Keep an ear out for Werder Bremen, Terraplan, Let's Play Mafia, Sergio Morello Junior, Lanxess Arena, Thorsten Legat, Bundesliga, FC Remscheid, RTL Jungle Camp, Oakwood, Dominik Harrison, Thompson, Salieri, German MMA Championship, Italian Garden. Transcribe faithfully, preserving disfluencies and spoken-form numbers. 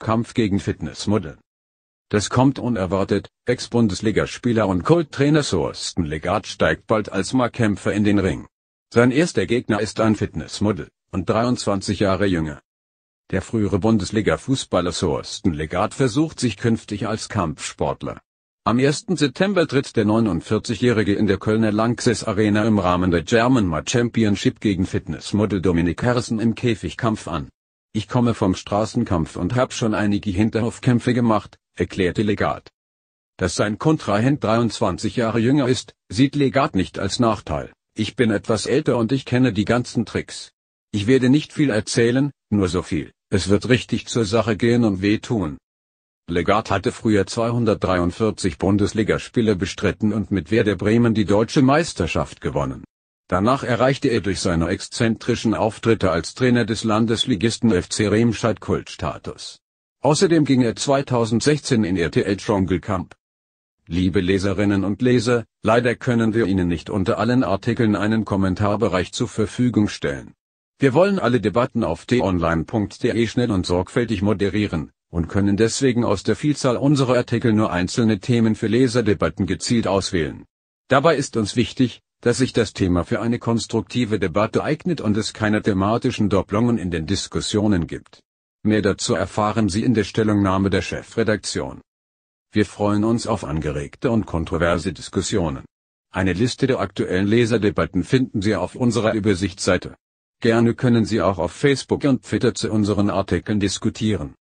Kampf gegen Fitnessmodel. Das kommt unerwartet, Ex-Bundesligaspieler und Kulttrainer Thorsten Legat steigt bald als Machtkämpfer in den Ring. Sein erster Gegner ist ein Fitnessmodel, und dreiundzwanzig Jahre jünger. Der frühere Bundesliga-Fußballer Thorsten Legat versucht sich künftig als Kampfsportler. Am ersten September tritt der neunundvierzigjährige in der Kölner Lanxess Arena im Rahmen der German M M A Championship gegen Fitnessmodel Dominik Harrison im Käfigkampf an. Ich komme vom Straßenkampf und hab schon einige Hinterhofkämpfe gemacht, erklärte Legat. Dass sein Kontrahent dreiundzwanzig Jahre jünger ist, sieht Legat nicht als Nachteil. Ich bin etwas älter und ich kenne die ganzen Tricks. Ich werde nicht viel erzählen, nur so viel, es wird richtig zur Sache gehen und wehtun. Legat hatte früher zweihundertdreiundvierzig Bundesligaspiele bestritten und mit Werder Bremen die deutsche Meisterschaft gewonnen. Danach erreichte er durch seine exzentrischen Auftritte als Trainer des Landesligisten F C Remscheid Kultstatus. Außerdem ging er zweitausendsechzehn in R T L Jungle Camp. Liebe Leserinnen und Leser, leider können wir Ihnen nicht unter allen Artikeln einen Kommentarbereich zur Verfügung stellen. Wir wollen alle Debatten auf t online punkt de schnell und sorgfältig moderieren und können deswegen aus der Vielzahl unserer Artikel nur einzelne Themen für Leserdebatten gezielt auswählen. Dabei ist uns wichtig, dass sich das Thema für eine konstruktive Debatte eignet und es keine thematischen Doppelungen in den Diskussionen gibt. Mehr dazu erfahren Sie in der Stellungnahme der Chefredaktion. Wir freuen uns auf angeregte und kontroverse Diskussionen. Eine Liste der aktuellen Leserdebatten finden Sie auf unserer Übersichtsseite. Gerne können Sie auch auf Facebook und Twitter zu unseren Artikeln diskutieren.